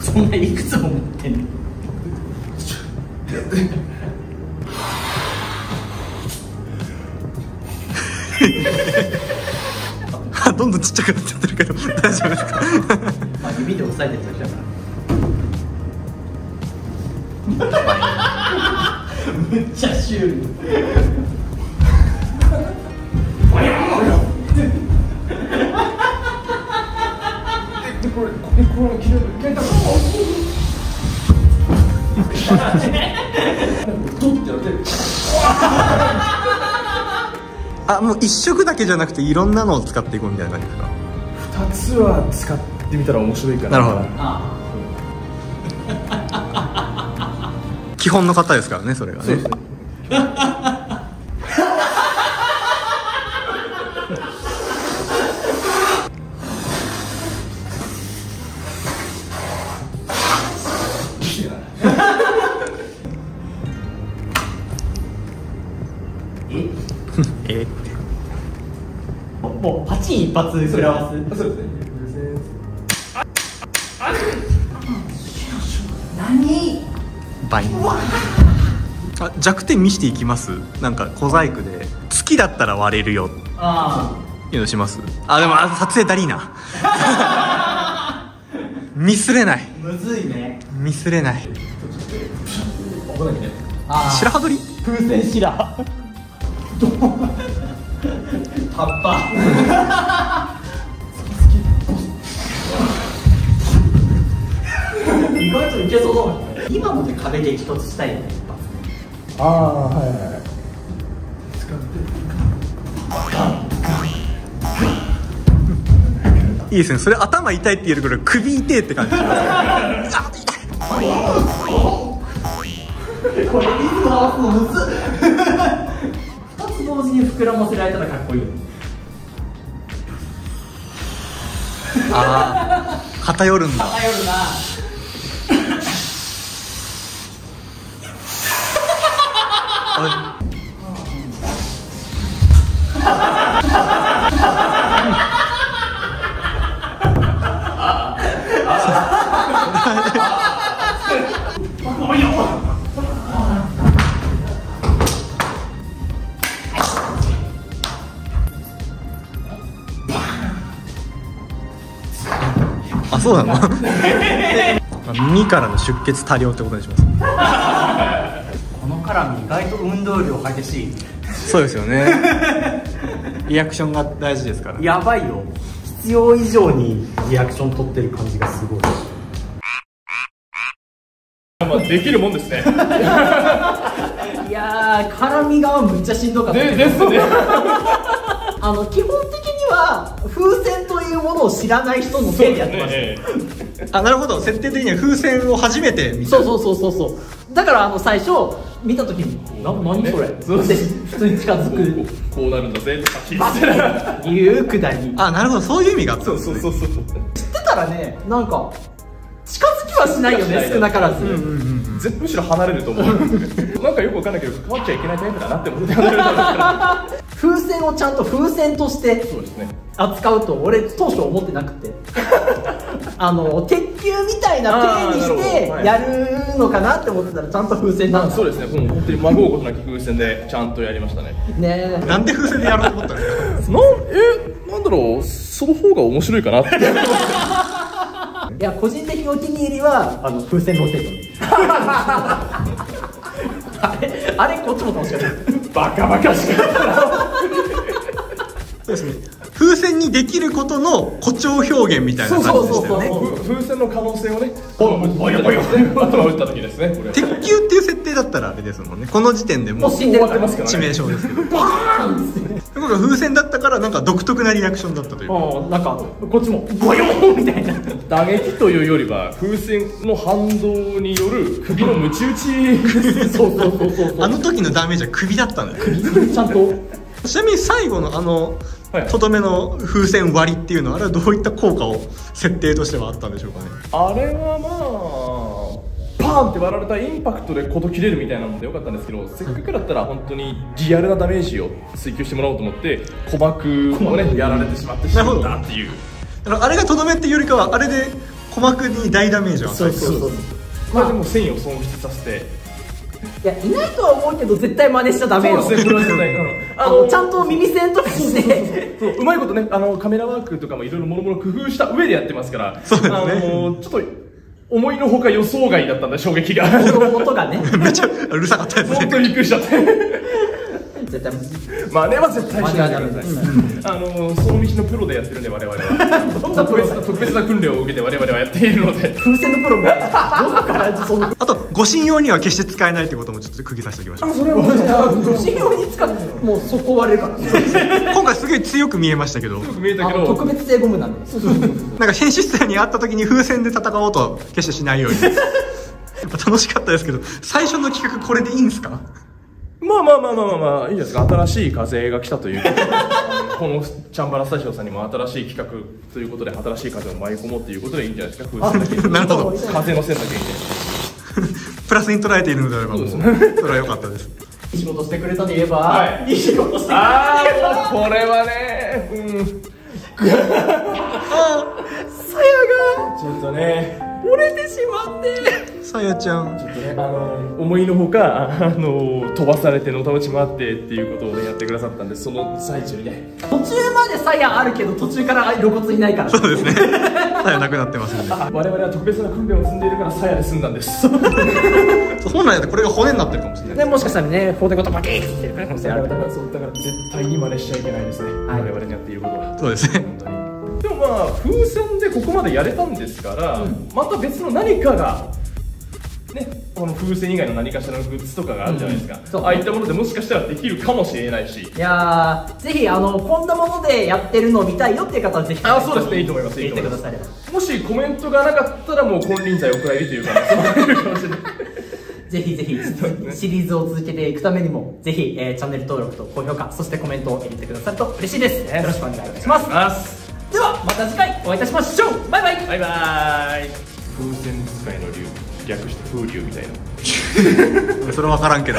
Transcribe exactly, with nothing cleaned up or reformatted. そんないくつも持ってんのどんどんちっちゃくなっちゃってるけど大丈夫ですかまあ指で押さえてるだけだからめっちゃシュールこれ、これも切れる、切れたあ、もう一色だけじゃなくていろんなのを使っていこうみたいな感じですか。二つは使ってみたら面白いかな。なるほど。ああ基本の方ですからね、それがね。えってもうパチン一発で食らわす。そうですね。何？バイン。あ、弱点見していきます。なんか小細工で好きだったら割れるよ。ああ。いうのします。あ、でもあ撮影だりーな。ミスれない。むずいね。ミスれない。白羽取り？風船白。タッパー意外といけそうだもんね。今ので壁で一つしたいよね。ああはいはいはい使っていいですね。それ頭痛いって言えるから首痛いって感じこれリズム合わすのむずっ同時に膨らませられたらかっこいい。ああ、偏るんだ。偏るな。あ、そうなの耳からの出血多量ってことにしますこの絡み意外と運動量激しい。そうですよねリアクションが大事ですから。やばいよ、必要以上にリアクション取ってる感じがすごい。まあできるもんですねいやー絡み側むっちゃしんどかったでですねあの基本的には風船というものを知らない人のせいでやってました、ね、あ、なるほど。設定的には風船を初めて見た。そうそうそうそうそうだからあの最初見た時に「な何それ」って普通に近づくこうなるんだぜってパッていうくだり。あ、なるほど、そういう意味があったんですね。そうそうそうそう知ってたらね、なんか近づきはしないよね、少なからず。むしろ離れると思うなんかよくわかんないけど関わっちゃいけないタイプだなって思って風船をちゃんと風船として扱うと俺当初思ってなくてあの鉄球みたいな手にしてやるのかなって思ってたらちゃんと風船なんだ。そうですね、もう本当にまごうことなき風船でちゃんとやりましたね。ねえ、なんで風船でやろうと思ったんですか。なんえなんだろう、その方が面白いかなっていや個人的にお気に入りはあの風船ローテーターですあれあれこっちも楽しかったバカバカしかったそうですね、風船にできることの誇張表現みたいな感じでしたよね。風船の可能性をね、ボヨボヨ頭を打った時ですね。鉄球っていう設定だったらあれですもんね。この時点でもう致命傷ですけど。バーン！ところが風船だったからなんか独特なリアクションだったというか。なんかこっちもボヨーンみたいな。打撃というよりは風船の反動による首のムチ打ち。そうそうそうそう。あの時のダメージは首だったんだよ。首ちゃんと。ちなみに最後のあの。とどめの風船割りっていうのはあれはどういった効果を設定としてはあったんでしょうかね。あれはまあパーンって割られたインパクトでこと切れるみたいなのでよかったんですけど、せっかくだったら本当にリアルなダメージを追求してもらおうと思って鼓膜をねやられてしまってしまったっていう。あれがとどめっていうよりかはあれで鼓膜に大ダメージを与えて、まあでも繊維を損失させて。いや、いないとは思うけど絶対真似しちゃダメよ。ちゃんと耳栓とかしてうまいことね、あのカメラワークとかもいろいろもろもろ工夫した上でやってますから、ちょっと思いのほか予想外だったんだ、衝撃が。音がねめっちゃうるさかったですね。本当にびっくりしちゃって絶対真似は絶対しないでください。その道のプロでやってるんで我々は特別な訓練を受けて我々はやっているので、風船のプロもあと護身用には決して使えないってこともちょっと釘刺しておきましょう。あ、それは護身用に使うもうそこ割れるから。今回すごい強く見えましたけど、特別性ゴムなんで、なんか編集室に会った時に風船で戦おうと決してしないように。楽しかったですけど、最初の企画これでいいんですか？まあまあまあまあまあいいですか。新しい風が来たということでこのチャンバラスタジオさんにも新しい企画ということで新しい風を舞い込もうということでいいんじゃないですか。風船だけなるほど、風の線だけにねプラスに捉えているのであれば、それは良かったです。いい仕事してくれたと言えば、いい仕事してくれたと言えば、これはね、うん。さやがちょっとね、折れてしまって。さやちゃん、ちょっとね、あの思いのほかあの飛ばされてのたまち回ってっていうことをやってくださったんで、その最中にね。途中までさやあるけど途中から露骨にないから。そうですね。さやなくなってますんで、我々は特別な訓練を積んでいるからさやで済んだんです。本来だとこれが骨になってるかもしれない、ね、もしかしたらね、フォーテごとバキーって可能性ある。だから絶対に真似しちゃいけないですね、はい、我々にやっていることは。そうですね、本当に。でもまあ風船でここまでやれたんですから、うん、また別の何かがね、この風船以外の何かしらのグッズとかがあるじゃないですか、うん、ああいったものでもしかしたらできるかもしれないし、いやー、ぜひあのこんなものでやってるのを見たいよっていう方はぜひ、あ、そうですね、いいと思います、いいと思います。もしコメントがなかったらもう金輪際お蔵入りというかぜひぜひシリーズを続けていくためにもぜひ、えー、チャンネル登録と高評価、そしてコメントを入れてくださると嬉しいです。よろしくお願いいたします。ではまた次回お会いいたしましょう。バイバイバイバイ。風船使いの竜、略して風流みたいなそれ分からんけど